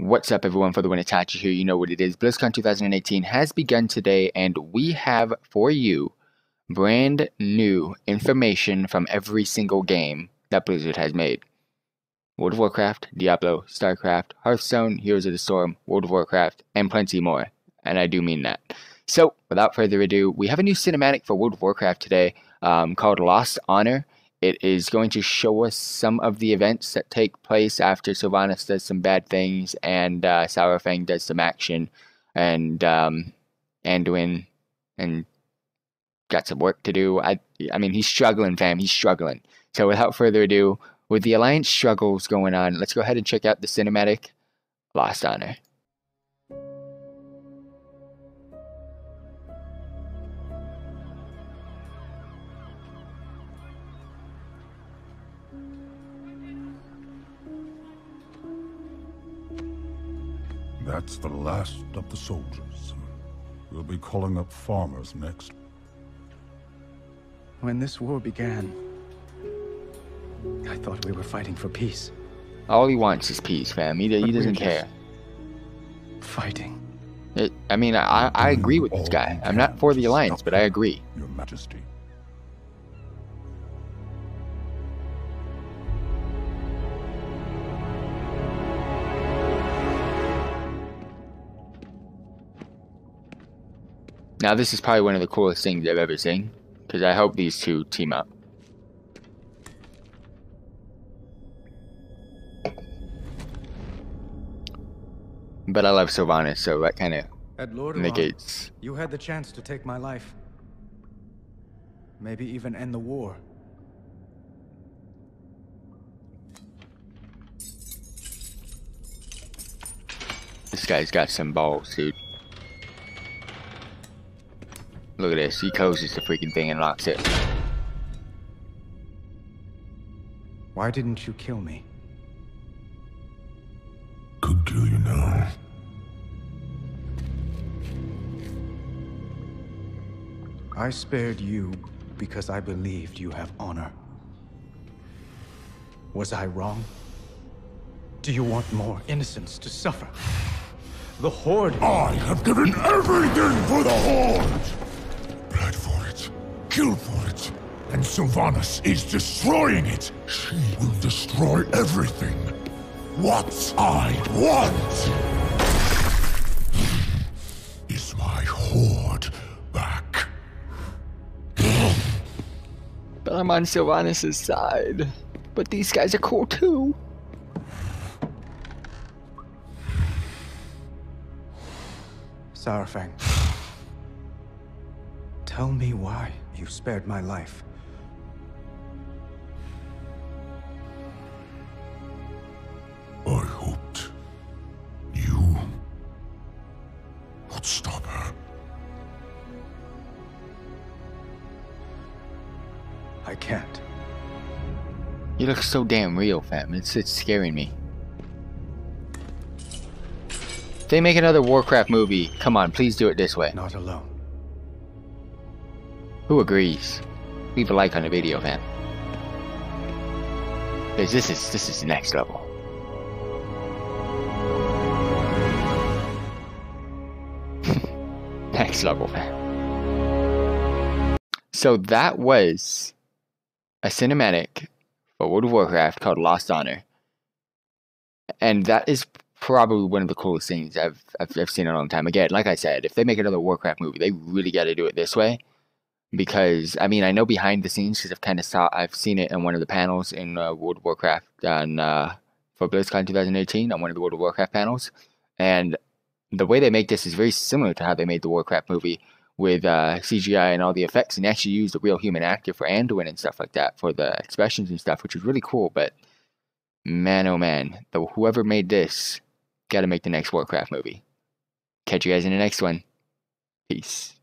What's up everyone, for the Win Itachi here, you know what it is. BlizzCon 2018 has begun today and we have for you brand new information from every single game that Blizzard has made. World of Warcraft, Diablo, Starcraft, Hearthstone, Heroes of the Storm, World of Warcraft, and plenty more. And I do mean that. So, without further ado, we have a new cinematic for World of Warcraft today called Lost Honor. It is going to show us some of the events that take place after Sylvanas does some bad things and Saurfang does some action and Anduin and got some work to do. I mean, he's struggling, fam. He's struggling. So without further ado, with the Alliance struggles going on, let's go ahead and check out the cinematic Lost Honor. That's the last of the soldiers. We'll be calling up farmers next. When this war began, I thought we were fighting for peace. All he wants is peace, fam. He doesn't care. Fighting. I agree with this guy. I'm not for the Alliance, but I agree. Your Majesty. Now this is probably one of the coolest things I've ever seen, because I hope these two team up. But I love Sylvanas, so that kind of negates. You had the chance to take my life. Maybe even end the war. This guy's got some balls, dude. Look at this, he closes the freaking thing and locks it. Why didn't you kill me? Could kill you now. I spared you because I believed you have honor. Was I wrong? Do you want more innocents to suffer? The Horde... I have given everything for the Horde! Kill for it, and Sylvanas is destroying it. She will destroy everything. What I want is my Horde back. But I'm on Sylvanas' side. But these guys are cool too. Saurfang, tell me why. You spared my life. I hoped you would stop her. I can't. You look so damn real, fam. It's scaring me. If they make another Warcraft movie, come on, please do it this way. Not alone. Who agrees? Leave a like on the video, man. Because this is the next level. Next level, man. So that was a cinematic for World of Warcraft called Lost Honor. And that is probably one of the coolest things I've seen in a long time. Again, like I said, if they make another Warcraft movie, they really gotta do it this way. Because I mean, I know behind the scenes because I've seen it in one of the panels in World of Warcraft on for BlizzCon 2018 on one of the World of Warcraft panels, and the way they make this is very similar to how they made the Warcraft movie with CGI and all the effects, and they actually used a real human actor for Anduin and stuff like that for the expressions and stuff, which was really cool. But man, oh man, whoever made this got to make the next Warcraft movie. Catch you guys in the next one. Peace.